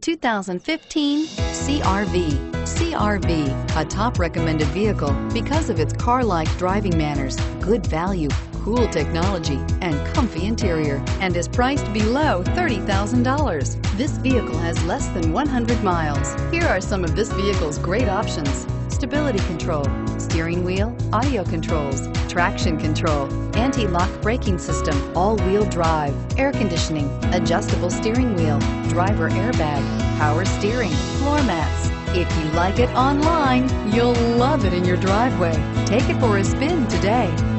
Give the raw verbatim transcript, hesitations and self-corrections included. two thousand fifteen C R V. C R V, a top recommended vehicle because of its car-like driving manners, good value, cool technology, and comfy interior, and is priced below thirty thousand dollars. This vehicle has less than one hundred miles. Here are some of this vehicle's great options: stability control, steering wheel audio controls, traction control, anti-lock braking system, all-wheel drive, air conditioning, adjustable steering wheel, driver airbag, power steering, floor mats. If you like it online, you'll love it in your driveway. Take it for a spin today.